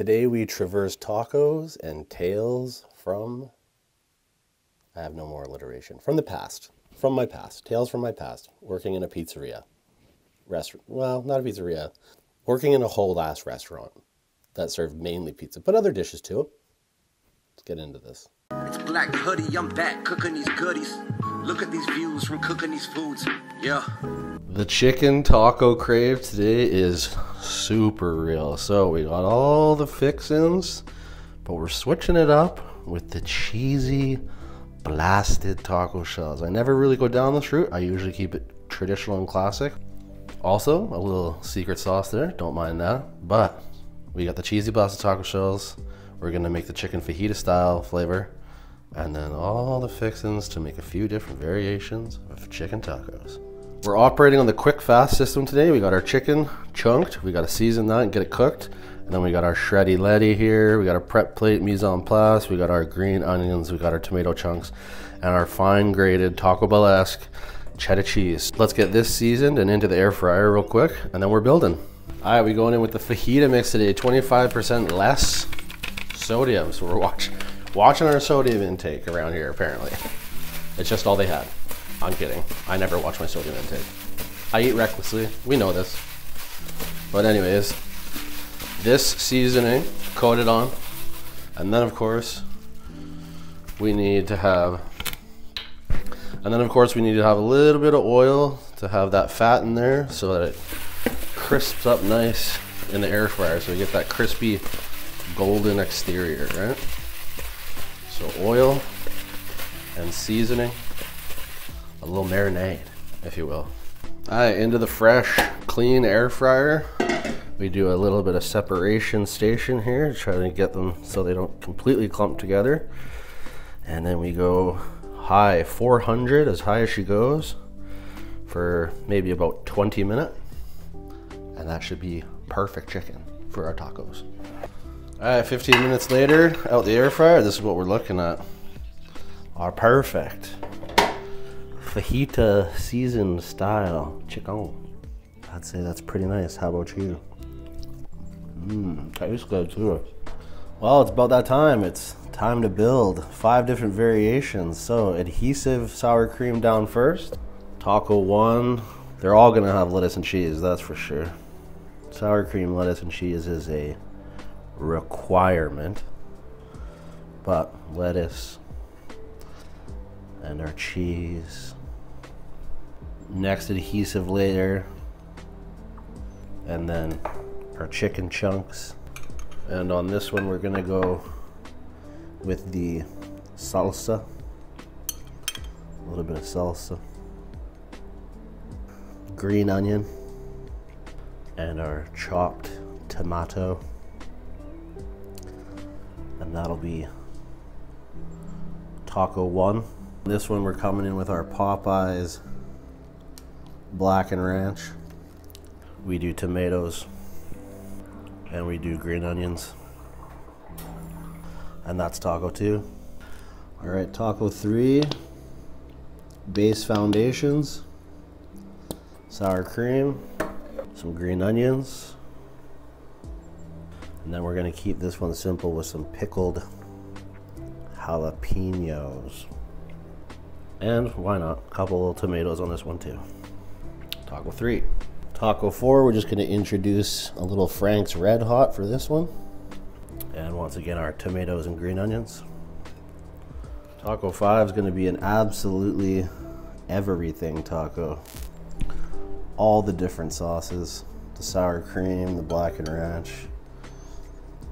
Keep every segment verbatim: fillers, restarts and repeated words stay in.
Today we traverse tacos and tales from, I have no more alliteration, from the past, from my past, tales from my past, working in a pizzeria, restaurant, well, not a pizzeria, working in a whole-ass restaurant that served mainly pizza, but other dishes too. Let's get into this. It's Black Hoodie, I'm back cooking these goodies. Look at these views from cooking these foods, yeah. The chicken taco crave today is super real. So we got all the fixins, but we're switching it up with the cheesy blasted taco shells. I never really go down this route. I usually keep it traditional and classic. Also, a little secret sauce there, don't mind that. But we got the cheesy blasted taco shells. We're gonna make the chicken fajita style flavor, and then all the fixins to make a few different variations of chicken tacos. We're operating on the quick fast system today. We got our chicken chunked. We got to season that and get it cooked. And then we got our shreddy letty here. We got our prep plate mise en place. We got our green onions. We got our tomato chunks and our fine grated Taco Bell-esque cheddar cheese. Let's get this seasoned and into the air fryer real quick. And then we're building. All right, we're going in with the fajita mix today. twenty-five percent less sodium. So we're watch, watching our sodium intake around here apparently. It's just all they had. I'm kidding. I never watch my sodium intake. I eat recklessly. We know this. But anyways, this seasoning coated on. And then of course, we need to have, and then of course we need to have a little bit of oil to have that fat in there so that it crisps up nice in the air fryer. So we get that crispy golden exterior, right? So oil and seasoning. A little marinade, if you will. All right, into the fresh, clean air fryer. We do a little bit of separation station here, trying to get them so they don't completely clump together. And then we go high, four hundred, as high as she goes, for maybe about twenty minutes. And that should be perfect chicken for our tacos. All right, fifteen minutes later, out the air fryer, this is what we're looking at. Our perfect fajita seasoned style chicken. I'd say that's pretty nice. How about you? Mmm, tastes good too. Well, it's about that time. It's time to build five different variations. So adhesive sour cream down first. Taco one. They're all gonna have lettuce and cheese, that's for sure. Sour cream, lettuce, and cheese is a requirement. But lettuce and our cheese. Next adhesive layer, and then our chicken chunks. And on this one, we're gonna go with the salsa, a little bit of salsa, green onion, and our chopped tomato. And that'll be taco one. This one we're coming in with our Popeyes Black and Ranch. We do tomatoes and we do green onions. And that's taco two. All right, taco three, base foundations, sour cream, some green onions. And then we're gonna keep this one simple with some pickled jalapenos. And why not, a couple little tomatoes on this one too. Taco three. Taco four, we're just gonna introduce a little Frank's Red Hot for this one. And once again, our tomatoes and green onions. Taco five is gonna be an absolutely everything taco. All the different sauces, the sour cream, the black and ranch,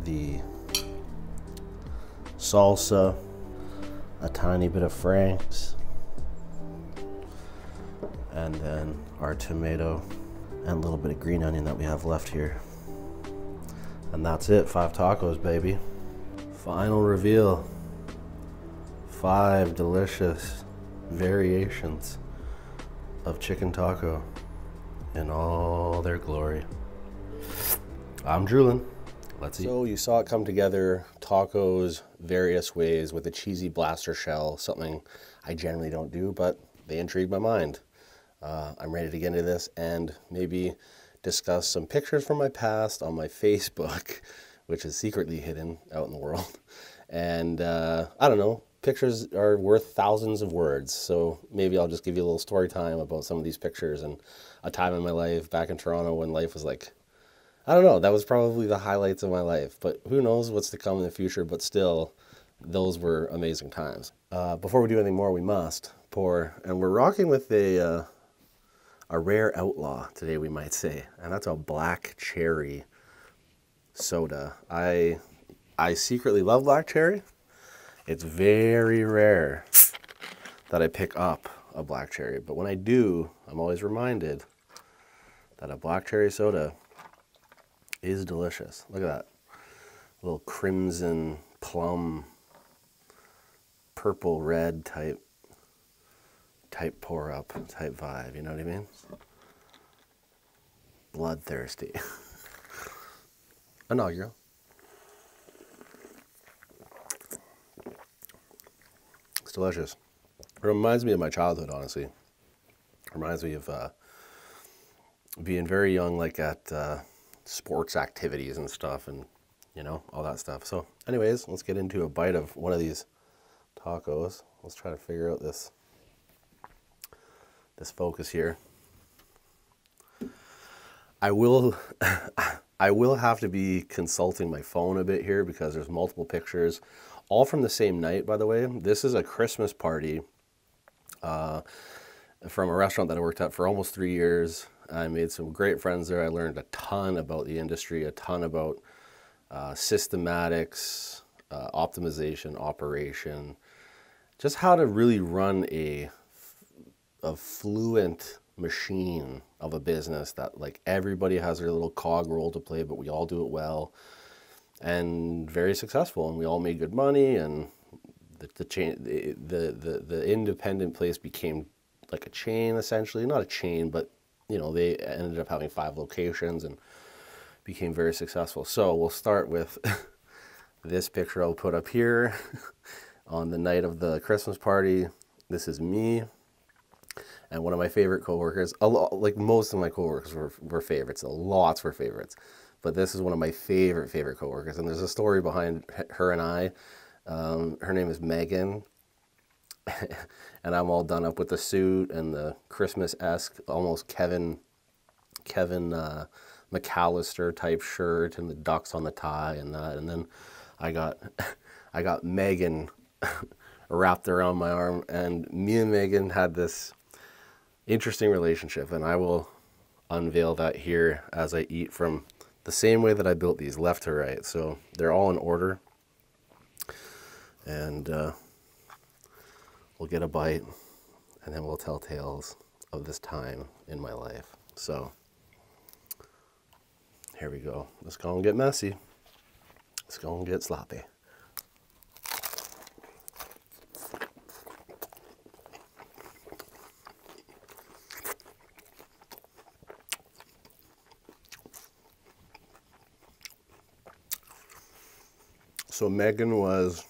the salsa, a tiny bit of Frank's, and then our tomato and a little bit of green onion that we have left here. And that's it, five tacos, baby. Final reveal, five delicious variations of chicken taco in all their glory. I'm drooling, let's eat. So you saw it come together, tacos various ways with a cheesy blaster shell, something I generally don't do, but they intrigued my mind. Uh, I'm ready to get into this and maybe discuss some pictures from my past on my Facebook which is secretly hidden out in the world. And uh, I don't know, pictures are worth thousands of words. So maybe I'll just give you a little story time about some of these pictures and a time in my life back in Toronto when life was like, I don't know, that was probably the highlights of my life, but who knows what's to come in the future. But still, those were amazing times. Uh, before we do anything more, we must pour. And we're rocking with a, uh, a rare outlaw today, we might say, and that's a black cherry soda. I, I secretly love black cherry. It's very rare that I pick up a black cherry, but when I do, I'm always reminded that a black cherry soda is delicious. Look at that, a little crimson plum, purple red type, type pour up type vibe, you know what I mean? Bloodthirsty. Inaugural. It's delicious. It reminds me of my childhood, honestly. It reminds me of uh, being very young, like at uh, sports activities and stuff, and you know, all that stuff. So anyways, let's get into a bite of one of these tacos. Let's try to figure out this this focus here. I will I will have to be consulting my phone a bit here because there's multiple pictures, all from the same night, by the way. This is a Christmas party uh, from a restaurant that I worked at for almost three years. I made some great friends there. I learned a ton about the industry, a ton about Uh, systematics, uh, optimization, operation, just how to really run a, a fluent machine of a business that, like, everybody has their little cog role to play, but we all do it well and very successful, and we all made good money, and the, the chain, the, the, the, the independent place became like a chain, essentially. Not a chain, but, you know, they ended up having five locations and became very successful. So we'll start with this picture I'll put up here on the night of the Christmas party. This is me and one of my favorite coworkers. A lot, like most of my coworkers were, were favorites. Lots were favorites, but this is one of my favorite favorite coworkers. And there's a story behind her and I. Um, her name is Megan, and I'm all done up with the suit and the Christmas-esque, almost Kevin Kevin. Uh, McAllister type shirt and the ducks on the tie and that, and then I got I got Megan wrapped around my arm, and me and Megan had this interesting relationship, and I will unveil that here as I eat from the same way that I built these, left to right. So they're all in order, and uh, we'll get a bite and then we'll tell tales of this time in my life. So here we go. Let's go and get messy. Let's go and get sloppy. So Megan was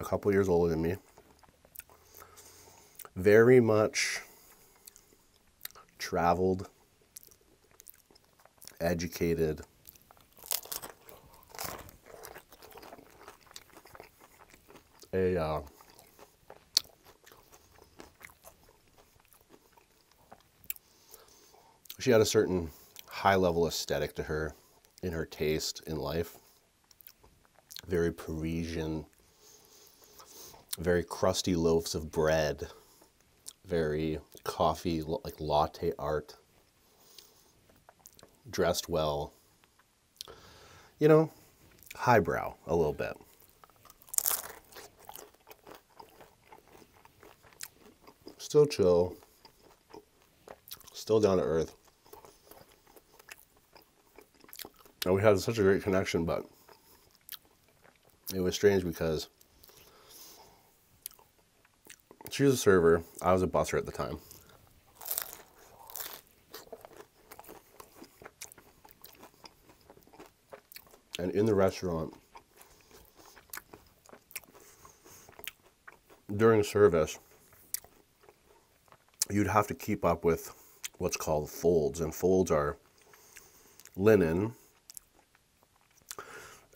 a couple years older than me. Very much traveled, educated, a uh, she had a certain high-level aesthetic to her in her taste in life. Very Parisian, very crusty loaves of bread, very coffee, like latte art. Dressed well, you know, highbrow a little bit. Still chill, still down to earth. And we had such a great connection, but it was strange because she was a server, I was a busser at the time. And in the restaurant, during service, you'd have to keep up with what's called folds. And folds are linen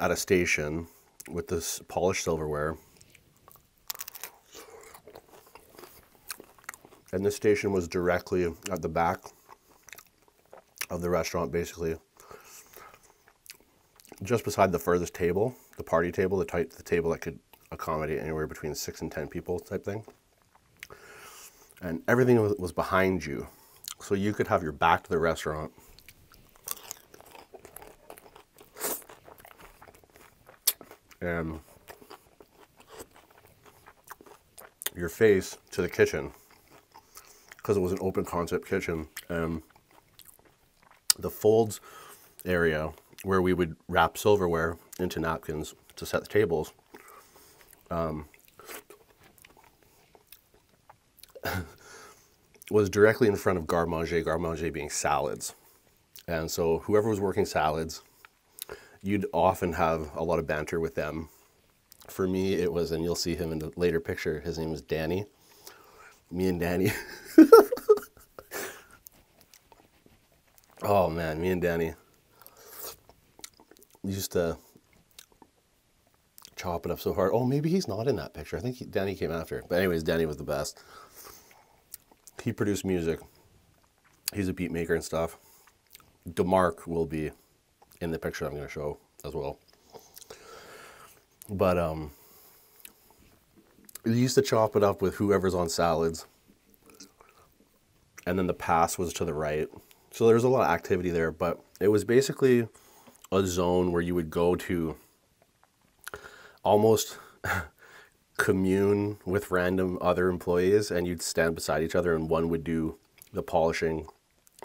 at a station with this polished silverware. And this station was directly at the back of the restaurant, basically. Just beside the furthest table, the party table, the, type, the table that could accommodate anywhere between six and ten people type thing. And everything was behind you. So you could have your back to the restaurant and your face to the kitchen, because it was an open concept kitchen. And the folds area where we would wrap silverware into napkins to set the tables, um, was directly in front of garde manger, garde manger being salads. And so whoever was working salads, you'd often have a lot of banter with them. For me, it was, and you'll see him in the later picture, his name was Danny. Me and Danny. Oh man, me and Danny used to chop it up so hard. Oh, maybe he's not in that picture. I think he, Danny came after. But anyways, Danny was the best. He produced music. He's a beat maker and stuff. DeMarc will be in the picture I'm going to show as well. But um, we used to chop it up with whoever's on salads. And then the pass was to the right. So there was a lot of activity there, but it was basically a zone where you would go to almost commune with random other employees, and you'd stand beside each other, and one would do the polishing,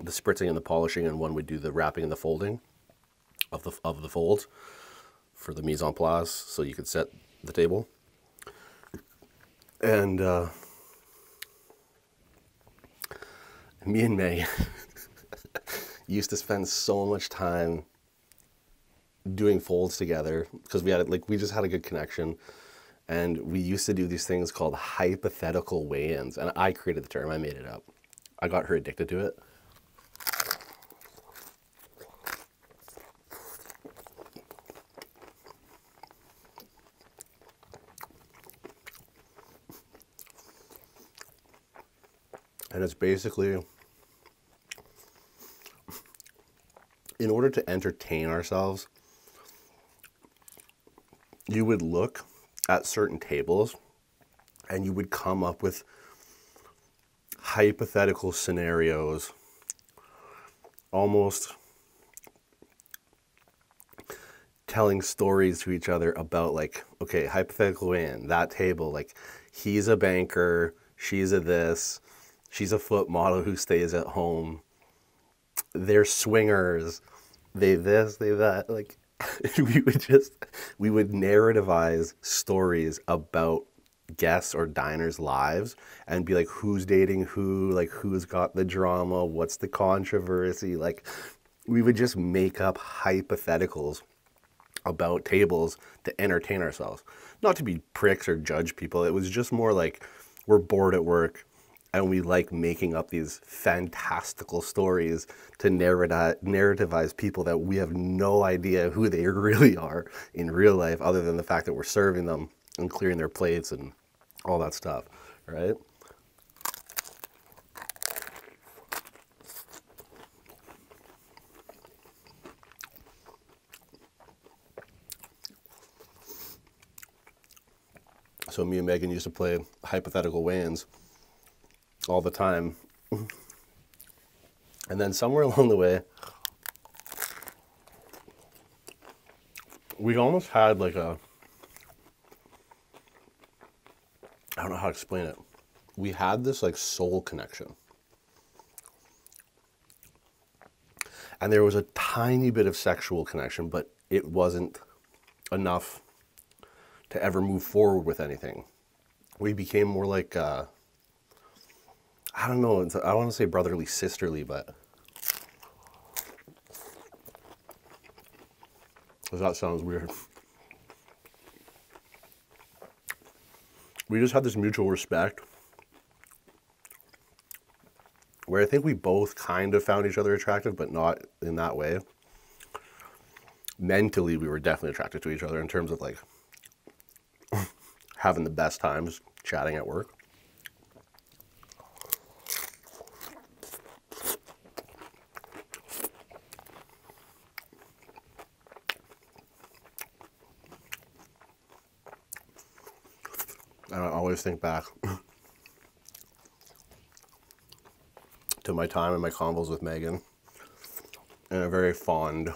the spritzing and the polishing, and one would do the wrapping and the folding of the, of the folds for the mise en place, so you could set the table. And uh, me and Megan used to spend so much time doing folds together, because we had like we just had a good connection, and we used to do these things called hypothetical weigh-ins, and I created the term. I made it up. I got her addicted to it. And it's basically, in order to entertain ourselves, you would look at certain tables and you would come up with hypothetical scenarios, almost telling stories to each other about, like, okay, hypothetical win, that table, like, he's a banker, she's a this, she's a foot model who stays at home, they're swingers, they this, they that, like, we would just, we would narrativize stories about guests or diners' lives and be like, who's dating who, like, who's got the drama, what's the controversy. Like, we would just make up hypotheticals about tables to entertain ourselves. Not to be pricks or judge people. It was just more like we're bored at work and we like making up these fantastical stories to narrativize people that we have no idea who they really are in real life, other than the fact that we're serving them and clearing their plates and all that stuff, right? So me and Megan used to play hypothetical weigh-ins all the time. And then somewhere along the way, we almost had like a, I don't know how to explain it. We had this like soul connection. And there was a tiny bit of sexual connection, but it wasn't enough to ever move forward with anything. We became more like, uh, I don't know, I want to say brotherly, sisterly, but that sounds weird. We just had this mutual respect where I think we both kind of found each other attractive, but not in that way. mentally we were definitely attracted to each other in terms of like having the best times chatting at work. And I always think back to my time and my convos with Megan in a very fond,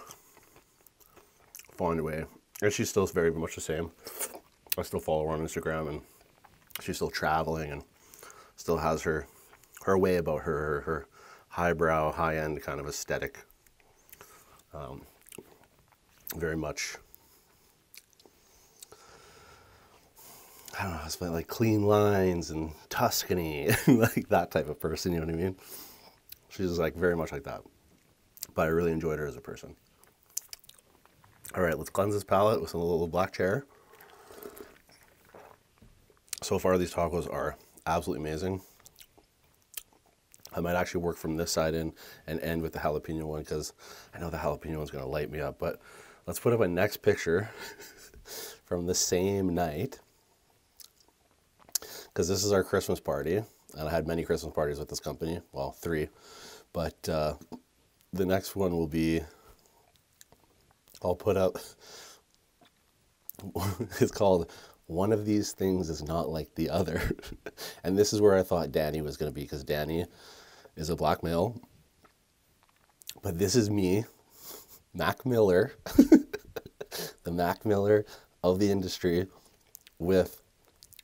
fond way. And she's still very much the same. I still follow her on Instagram, and she's still traveling and still has her her way about her, her, her highbrow, high-end kind of aesthetic. Um, very much, I don't know, it's like clean lines and Tuscany and like that type of person, you know what I mean? She's like very much like that. But I really enjoyed her as a person. All right, let's cleanse this palate with a little black cherry. So far, these tacos are absolutely amazing. I might actually work from this side in and end with the jalapeno one, because I know the jalapeno one's gonna light me up. But let's put up my next picture from the same night, because this is our Christmas party, and I had many Christmas parties with this company. Well, three, but uh, the next one will be, I'll put up, it's called One of These Things Is Not Like the Other. And this is where I thought Danny was going to be, because Danny is a black male. But this is me, Mac Miller, the Mac Miller of the industry, with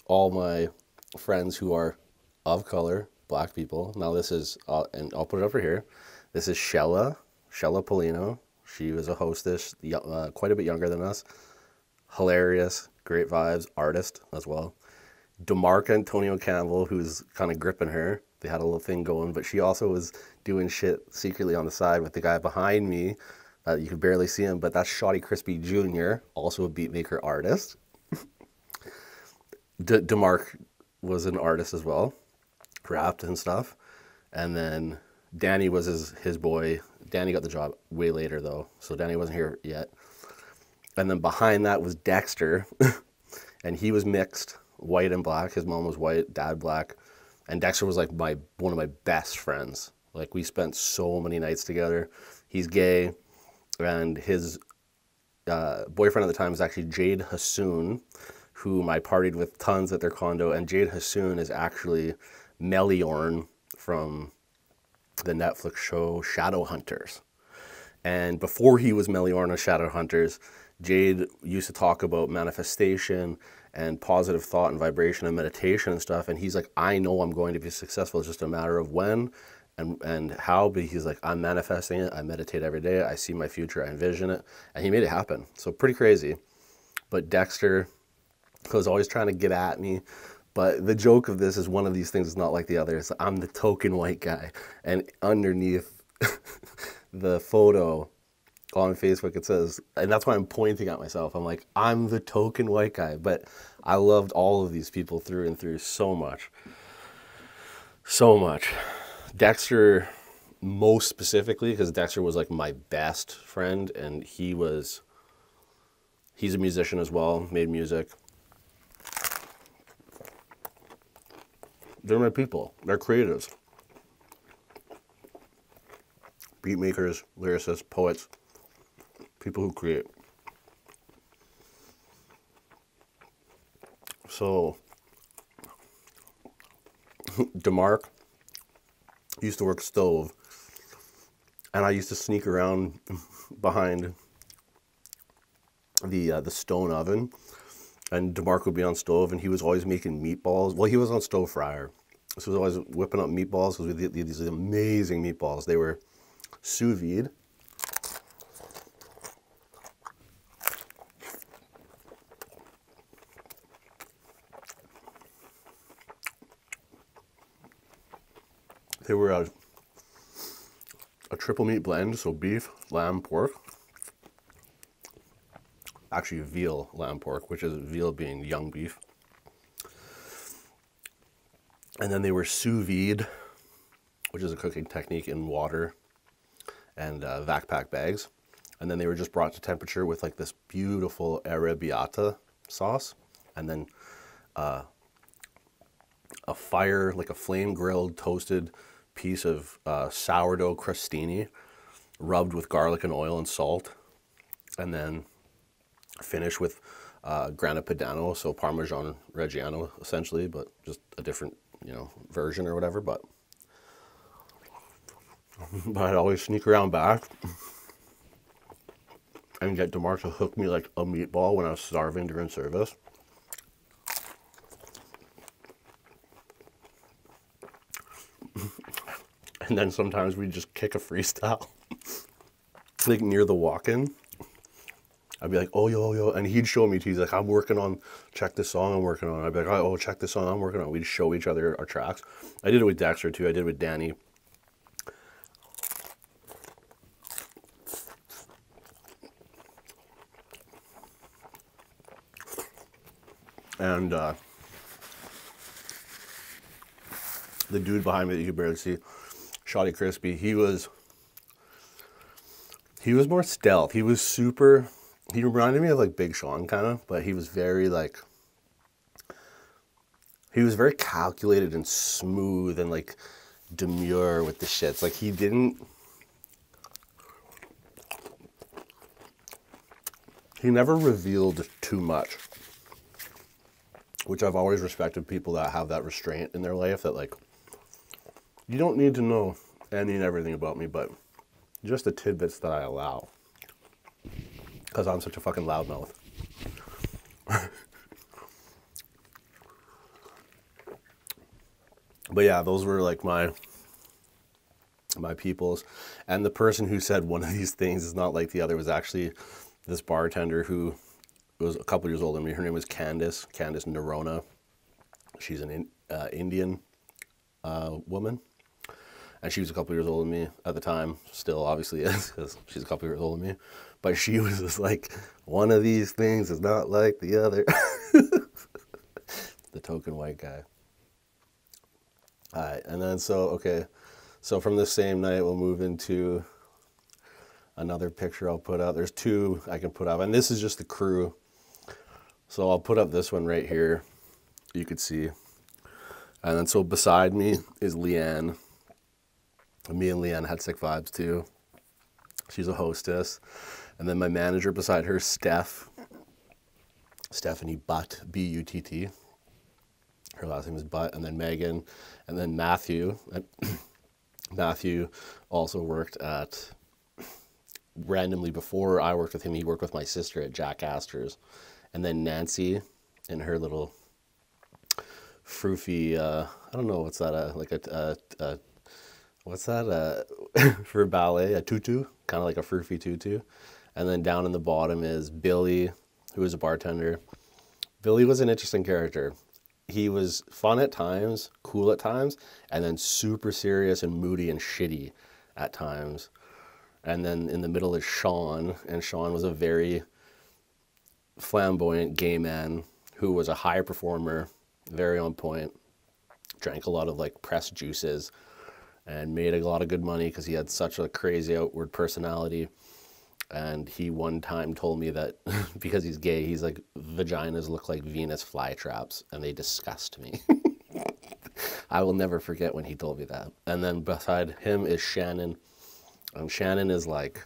all my friends who are of color, black people. Now this is, uh, and I'll put it over here. This is Shella, Shella Polino. She was a hostess, uh, quite a bit younger than us. Hilarious. Great vibes, artist as well. DeMarc Antonio Campbell, who's kind of gripping her. They had a little thing going, but she also was doing shit secretly on the side with the guy behind me. Uh, you could barely see him, but that's Shoddy Crispy Junior, also a beatmaker artist. De DeMarc was an artist as well, rapped and stuff. And then Danny was his, his boy. Danny got the job way later, though, so Danny wasn't here yet. And then behind that was Dexter, and he was mixed, white and black. His mom was white, dad black, and Dexter was like my one of my best friends. Like, we spent so many nights together. He's gay, and his uh, boyfriend at the time was actually Jaid Haasoun, whom I partied with tons at their condo. And Jaid Haasoun is actually Meliorn from the Netflix show Shadow Hunters. And before he was Meliorn on Shadow Hunters, Jaid used to talk about manifestation and positive thought and vibration and meditation and stuff. And he's like, I know I'm going to be successful. It's just a matter of when and, and how. But he's like, I'm manifesting it. I meditate every day. I see my future. I envision it. And he made it happen. So pretty crazy. But Dexter was always trying to get at me. But the joke of this is one of these things is not like the other. It's like, I'm the token white guy. And underneath the photo on Facebook, it says, and that's why I'm pointing at myself. I'm like, I'm the token white guy, but I loved all of these people through and through so much. So much. Dexter, most specifically, because Dexter was like my best friend, and he was, he's a musician as well, made music. They're my people. They're creatives. Beatmakers, lyricists, poets. People who create. So, DeMarc used to work stove, and I used to sneak around behind the uh, the stone oven, and DeMarc would be on stove, and he was always making meatballs. Well, he was on stove fryer, so he was always whipping up meatballs, because we did these amazing meatballs. They were sous vide. They were a, a triple meat blend, so beef, lamb, pork. Actually veal, lamb, pork, which is veal being young beef. And then they were sous vide, which is a cooking technique in water and uh, vac pack bags. And then they were just brought to temperature with like this beautiful arrabbiata sauce, and then uh, a fire, like a flame grilled toasted piece of uh, sourdough crostini rubbed with garlic and oil and salt, and then finish with uh, grana padano, so Parmesan Reggiano essentially, but just a different, you know, version or whatever. But but I'd always sneak around back and get DeMar to hook me like a meatball when I was starving during service. And then sometimes we'd just kick a freestyle, like near the walk-in. I'd be like, oh, yo, yo, and he'd show me, he's like, I'm working on, check this song I'm working on. I'd be like, oh, check this song I'm working on. We'd show each other our tracks. I did it with Daxter too, I did it with Danny. And uh, the dude behind me that you could barely see, Shoddy Crispy, he was, he was more stealth. He was super, he reminded me of like Big Sean kind of, but he was very like, he was very calculated and smooth and like demure with the shits. Like he didn't, he never revealed too much, which I've always respected people that have that restraint in their life, that like, you don't need to know any and everything about me, but just the tidbits that I allow, because I'm such a fucking loudmouth. But yeah, those were like my, my peoples. And the person who said one of these things is not like the other was actually this bartender who was a couple years older than me. Her name was Candace, Candace Nerona. She's an in, uh, Indian uh, woman, and she was a couple years older than me at the time, still obviously is, because she's a couple years older than me, but she was just like, one of these things is not like the other. The token white guy. All right, and then so, okay, so from this same night, we'll move into another picture I'll put out. There's two I can put up, and this is just the crew. So I'll put up this one right here, you could see. And then so beside me is Leanne. Me and Leanne had sick vibes too. She's a hostess. And then my manager beside her, Steph. Stephanie Butt, B U T T. Her last name is Butt. And then Megan. And then Matthew. Matthew also worked at, randomly before I worked with him, he worked with my sister at Jack Astor's. And then Nancy in her little froofy, uh, I don't know what's that, uh, like a, uh, uh, what's that uh, for ballet, a tutu, kind of like a froofy tutu. And then down in the bottom is Billy, who is a bartender. Billy was an interesting character. He was fun at times, cool at times, and then super serious and moody and shitty at times. And then in the middle is Sean, and Sean was a very flamboyant gay man who was a high performer, very on point, drank a lot of like pressed juices, and made a lot of good money because he had such a crazy outward personality. And he one time told me that because he's gay, he's like, vaginas look like Venus flytraps, and they disgust me. I will never forget when he told me that. And then beside him is Shannon. Um, Shannon is like,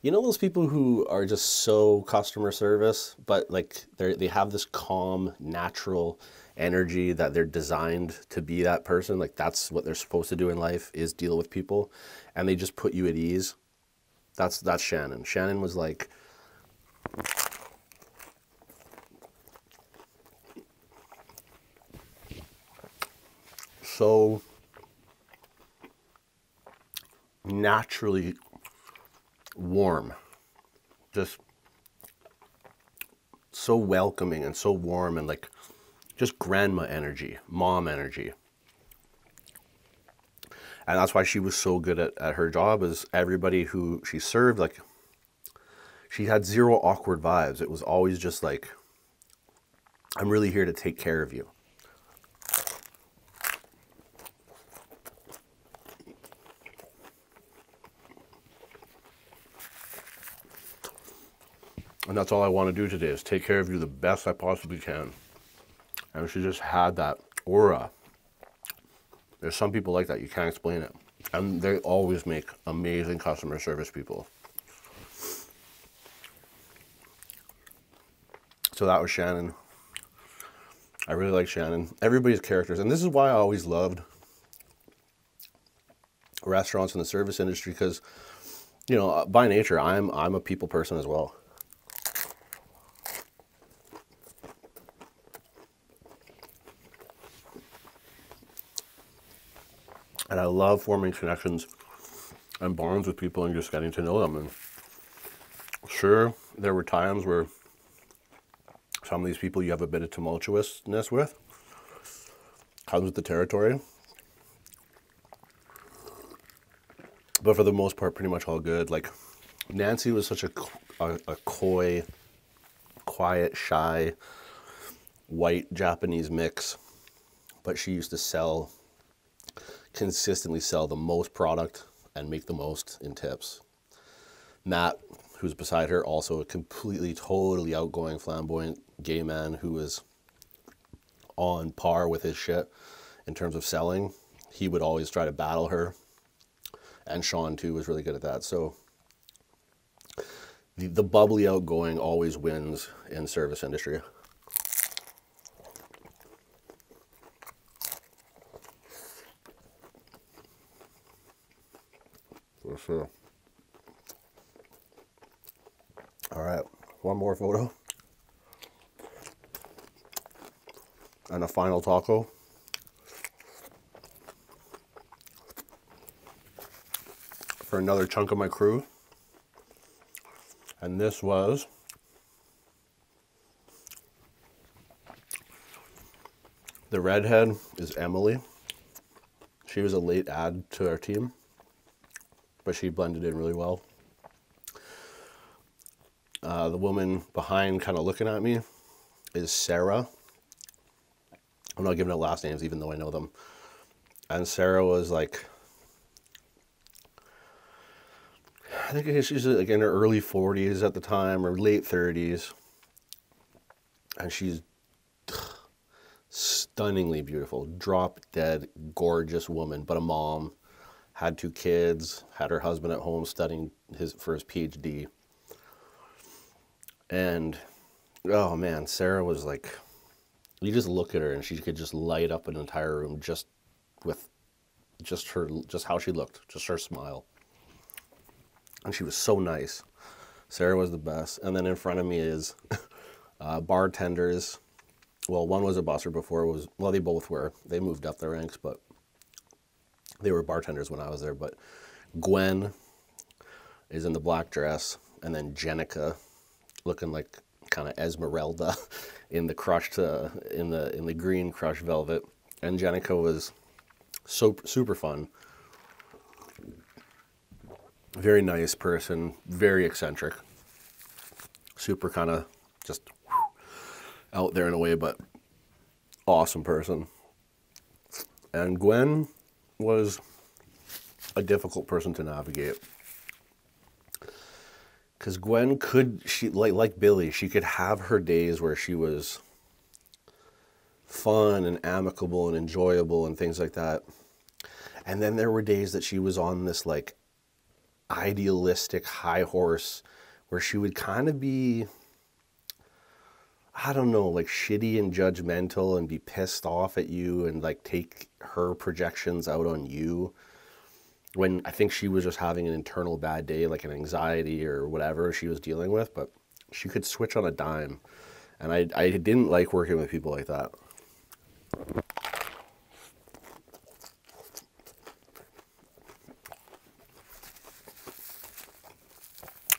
you know those people who are just so customer service, but like they they have this calm, natural energy that they're designed to be that person. Like that's what they're supposed to do in life, is deal with people, and they just put you at ease. That's that's Shannon. Shannon was like, so naturally warm, just so welcoming and so warm, and like just grandma energy, mom energy. And that's why she was so good at, at her job, is everybody who she served, like she had zero awkward vibes. It was always just like, I'm really here to take care of you. And that's all I want to do today is take care of you the best I possibly can. And she just had that aura. There's some people like that, you can't explain it. And they always make amazing customer service people. So that was Shannon. I really like Shannon. Everybody's characters. And this is why I always loved restaurants in the service industry, because, you know, by nature, I'm, I'm a people person as well. And I love forming connections and bonds with people and just getting to know them. And sure, there were times where some of these people you have a bit of tumultuousness with, comes with the territory. But for the most part, pretty much all good. Like, Nancy was such a, a, a coy, quiet, shy, white Japanese mix. But she used to sell... consistently sell the most product and make the most in tips. Matt, who's beside her, also a completely, totally outgoing, flamboyant gay man who was on par with his shit in terms of selling. He would always try to battle her. And Sean, too, was really good at that. So the, the bubbly outgoing always wins in service industry. Sure. All right, one more photo and a final taco. For another chunk of my crew. And this was the redhead is Emily. She was a late add to our team, but she blended in really well. Uh, the woman behind kind of looking at me is Sarah. I'm not giving out last names even though I know them. And Sarah was like, I think she's like in her early forties at the time or late thirties. And she's stunningly beautiful, drop dead, gorgeous woman, but a mom. Had two kids, had her husband at home studying his for his P H D. And, oh man, Sarah was like, you just look at her and she could just light up an entire room just with just her, just how she looked, just her smile. And she was so nice. Sarah was the best. And then in front of me is uh, bartenders. Well, one was a busser before, it was, well, they both were. They moved up the ranks, but they were bartenders when I was there. But Gwen is in the black dress, and then Jenica, looking like kind of Esmeralda in the crushed, uh, in the in the green crushed velvet. And Jenica was so super fun, very nice person, very eccentric, super kind of just out there in a way, but awesome person. And Gwen was a difficult person to navigate, because Gwen could, she like like Billy, she could have her days where she was fun and amicable and enjoyable and things like that, and then there were days that she was on this like idealistic high horse where she would kind of be, I don't know, like shitty and judgmental and be pissed off at you and like take her projections out on you, when I think she was just having an internal bad day, like an anxiety or whatever she was dealing with, but she could switch on a dime. And I, I didn't like working with people like that.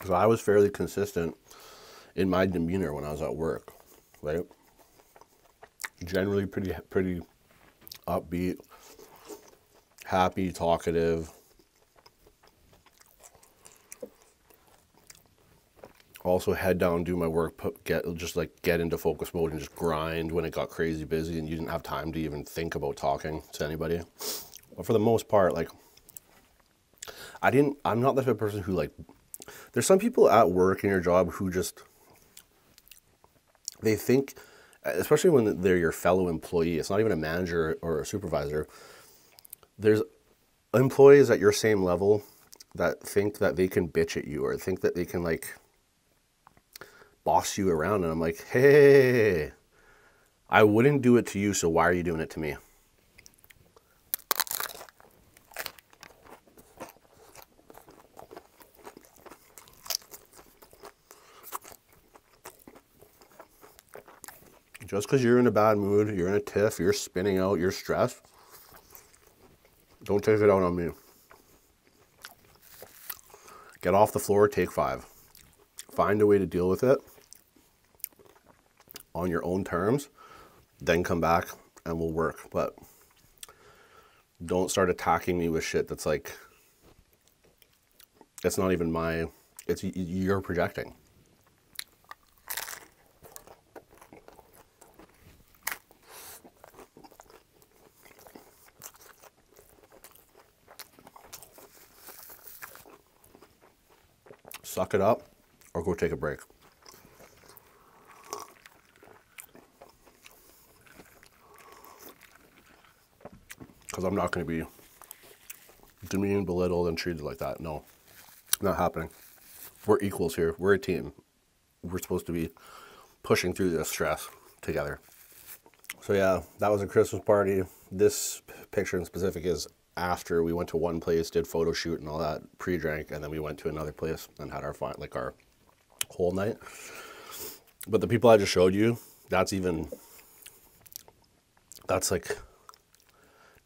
So I was fairly consistent in my demeanor when I was at work. Right? Generally pretty, pretty upbeat, happy, talkative. Also head down, do my work, put, get just like get into focus mode and just grind when it got crazy busy and you didn't have time to even think about talking to anybody. But for the most part, like I didn't, I'm not the type of person who like, there's some people at work in your job who just They think, especially when they're your fellow employee, it's not even a manager or a supervisor, there's employees at your same level that think that they can bitch at you or think that they can like boss you around. And I'm like, hey, I wouldn't do it to you, so why are you doing it to me? Just because you're in a bad mood, you're in a tiff, you're spinning out, you're stressed, don't take it out on me. Get off the floor, take five. Find a way to deal with it on your own terms, then come back and we'll work. But don't start attacking me with shit that's like, it's not even my, it's you're projecting. Suck it up or go take a break. Because I'm not going to be demeaned, belittled, and treated like that. No, not happening. We're equals here. We're a team. We're supposed to be pushing through this stress together. So yeah, that was a Christmas party. This picture in specific is after we went to one place, did photo shoot and all that, pre-drank, and then we went to another place and had our fun, like our whole night. But the people I just showed you, that's even, that's like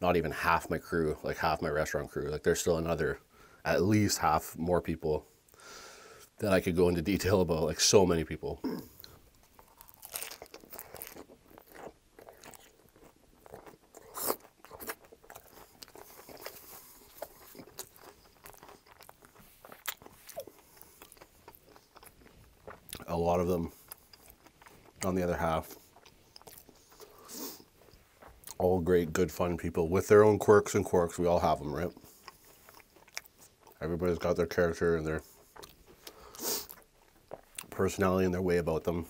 not even half my crew, like half my restaurant crew. Like there's still another, at least half more people that I could go into detail about, like so many people. A lot of them, on the other half, all great, good, fun people with their own quirks and quirks. We all have them, right? Everybody's got their character and their personality and their way about them.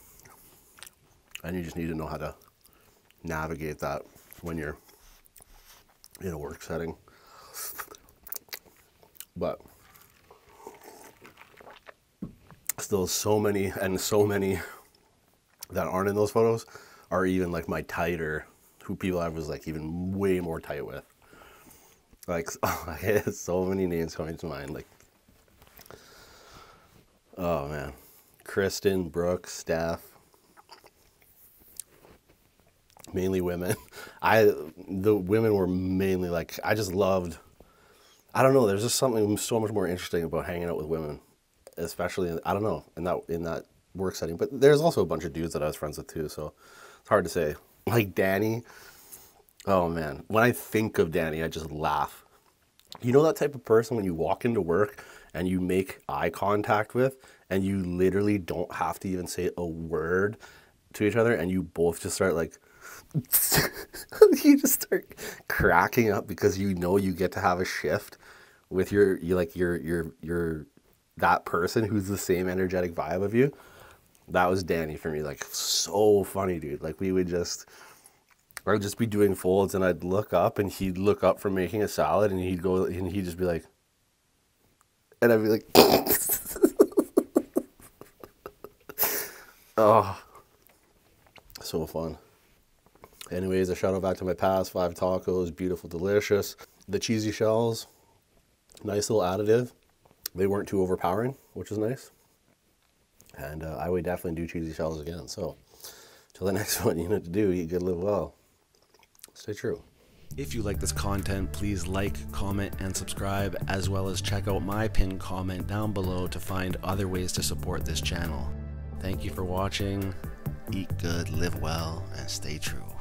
And you just need to know how to navigate that when you're in a work setting. But still so many and so many that aren't in those photos are even like my tighter, who people I was like even way more tight with. Like I had so many names coming to mind, like, oh man, Kristen, Brooke, Steph, mainly women. I, the women were mainly like, I just loved, I don't know, there's just something so much more interesting about hanging out with women. Especially, in, I don't know, in that in that work setting. But there's also a bunch of dudes that I was friends with too, so it's hard to say. Like Danny, oh man, when I think of Danny, I just laugh. You know that type of person when you walk into work and you make eye contact with, and you literally don't have to even say a word to each other, and you both just start like, you just start cracking up because you know you get to have a shift with your, you like your your your. that person who's the same energetic vibe of you. That was Danny for me, like so funny, dude. Like we would just, I would just be doing folds and I'd look up and he'd look up from making a salad and he'd go and he'd just be like, and I'd be like, oh, so fun. Anyways, a shout out back to my past, five tacos, beautiful, delicious. The cheesy shells, nice little additive. They weren't too overpowering, which is nice. And uh, I would definitely do cheesy shells again. So till the next one, you know what to do. Eat good, live well. Stay true. If you like this content, please like, comment, and subscribe, as well as check out my pinned comment down below to find other ways to support this channel. Thank you for watching. Eat good, live well, and stay true.